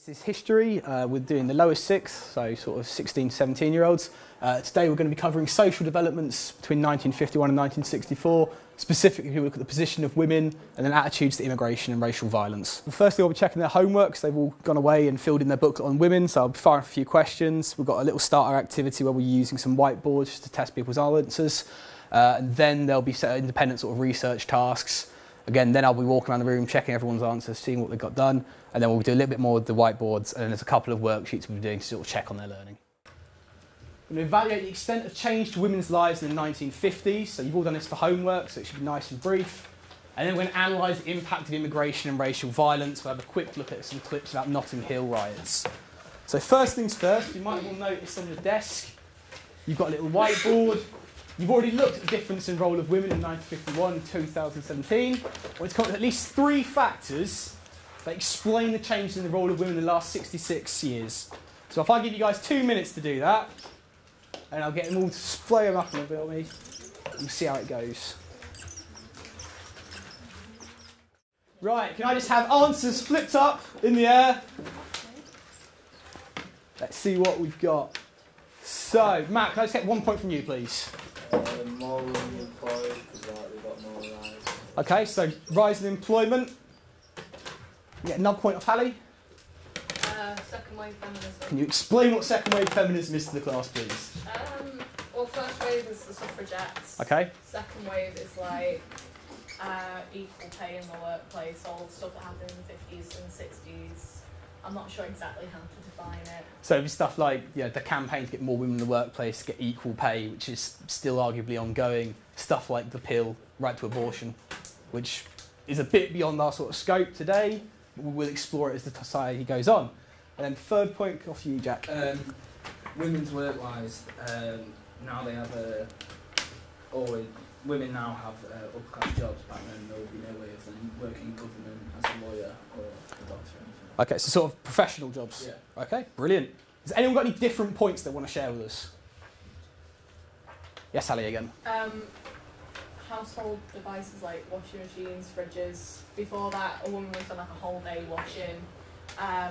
It's this history. We're doing the lowest six, so sort of 16 to 17 year olds. Today we're going to be covering social developments between 1951 and 1964. Specifically, we look at the position of women and then attitudes to immigration and racial violence. Firstly, I'll be checking their homework, so they've all gone away and filled in their booklet on women, so I'll be firing a few questions. We've got a little starter activity where we're using some whiteboards just to test people's answers. And then there'll be set independent sort of research tasks. Again, then I'll be walking around the room, checking everyone's answers, seeing what they've got done, and then we'll do a little bit more with the whiteboards, and then there's a couple of worksheets we'll be doing to sort of check on their learning. We're going to evaluate the extent of change to women's lives in the 1950s, so you've all done this for homework, so it should be nice and brief. And then we're going to analyse the impact of immigration and racial violence. We'll have a quick look at some clips about Notting Hill riots. So first things first, you might well notice on your desk, you've got a little whiteboard. You've already looked at the difference in role of women in 1951 and 2017. I want to come up with at least three factors that explain the changes in the role of women in the last 66 years. So if I give you guys 2 minutes to do that, and I'll get them all to display them up a little bit on me, and we'll see how it goes. Right, can I just have answers flipped up in the air? Let's see what we've got. So, Matt, can I just get 1 point from you, please? More women employed, we've got more rise. Okay, so rise in employment. Get another point off Hallie. Second wave feminism. Can you explain what second wave feminism is to the class, please? Well, first wave is the suffragettes. Okay. Second wave is like equal pay in the workplace, all the stuff that happened in the 50s and 60s. I'm not sure exactly how to define it. So it'd be stuff like, you know, the campaign to get more women in the workplace, to get equal pay, which is still arguably ongoing. Stuff like the pill, right to abortion, which is a bit beyond our sort of scope today. But we'll explore it as the society goes on. And then third point off you, Jack. Women's work-wise, now they have a... Or women now have upper-class jobs. Back then there would be no way of them working in government as a lawyer or a doctor. Okay, so sort of professional jobs. Yeah. Okay, brilliant. Has anyone got any different points they want to share with us? Yes, Hallie again. Household devices like washing machines, fridges. Before that, a woman was on like a whole day washing. I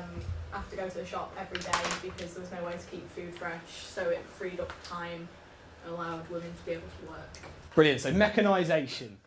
have to go to the shop every day because there was no way to keep food fresh, so it freed up time and allowed women to be able to work. Brilliant, so mechanisation.